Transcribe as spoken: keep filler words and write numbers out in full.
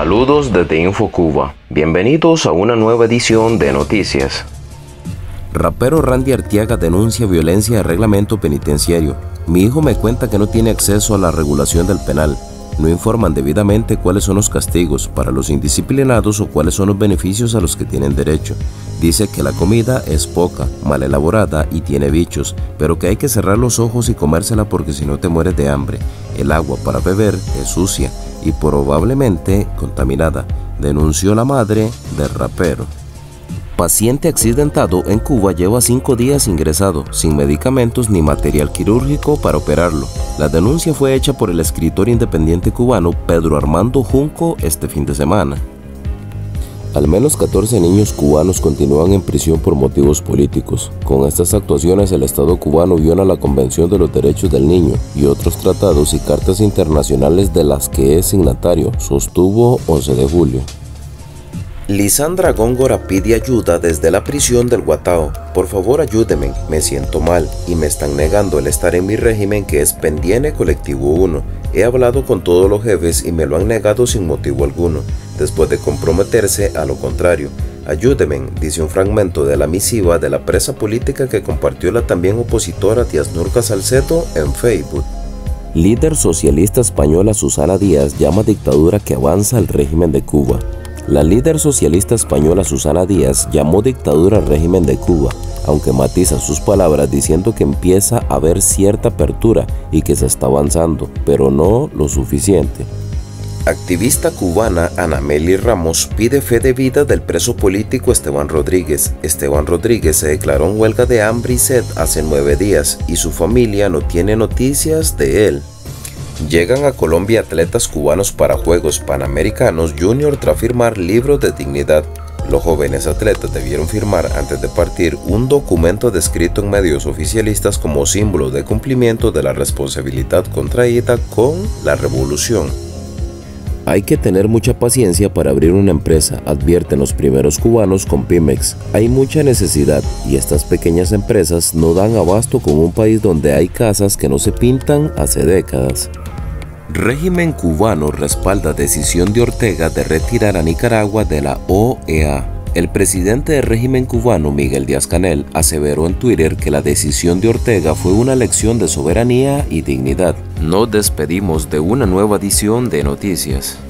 Saludos desde InfoCuba. Bienvenidos a una nueva edición de Noticias. Rapero Randy Arteaga denuncia violencia de reglamento penitenciario. Mi hijo me cuenta que no tiene acceso a la regulación del penal. No informan debidamente cuáles son los castigos para los indisciplinados o cuáles son los beneficios a los que tienen derecho. Dice que la comida es poca, mal elaborada y tiene bichos, pero que hay que cerrar los ojos y comérsela porque si no te mueres de hambre. El agua para beber es sucia y probablemente contaminada, denunció la madre del rapero. Paciente accidentado en Cuba lleva cinco días ingresado, sin medicamentos ni material quirúrgico para operarlo. La denuncia fue hecha por el escritor independiente cubano Pedro Armando Junco este fin de semana. Al menos catorce niños cubanos continúan en prisión por motivos políticos. Con estas actuaciones el Estado cubano viola la Convención de los Derechos del Niño y otros tratados y cartas internacionales de las que es signatario, sostuvo once de julio. Lisandra Góngora pide ayuda desde la prisión del Guatao. Por favor ayúdenme, me siento mal y me están negando el estar en mi régimen que es Pendiene Colectivo uno. He hablado con todos los jefes y me lo han negado sin motivo alguno, después de comprometerse a lo contrario. Ayúdenme, dice un fragmento de la misiva de la presa política que compartió la también opositora Tiaznurka Salcedo en Facebook. Líder socialista española Susana Díaz llama dictadura que avanza el régimen de Cuba. La líder socialista española Susana Díaz llamó dictadura al régimen de Cuba, aunque matiza sus palabras diciendo que empieza a haber cierta apertura y que se está avanzando, pero no lo suficiente. Activista cubana Anamely Ramos pide fe de vida del preso político Esteban Rodríguez. Esteban Rodríguez se declaró en huelga de hambre y sed hace nueve días y su familia no tiene noticias de él. Llegan a Colombia atletas cubanos para Juegos Panamericanos Junior tras firmar Libro de Dignidad. Los jóvenes atletas debieron firmar antes de partir un documento descrito en medios oficialistas como símbolo de cumplimiento de la responsabilidad contraída con la revolución. Hay que tener mucha paciencia para abrir una empresa, advierten los primeros cubanos con PyMEX. Hay mucha necesidad y estas pequeñas empresas no dan abasto con un país donde hay casas que no se pintan hace décadas. Régimen cubano respalda decisión de Ortega de retirar a Nicaragua de la O E A. El presidente del régimen cubano, Miguel Díaz-Canel, aseveró en Twitter que la decisión de Ortega fue una elección de soberanía y dignidad. Nos despedimos de una nueva edición de Noticias.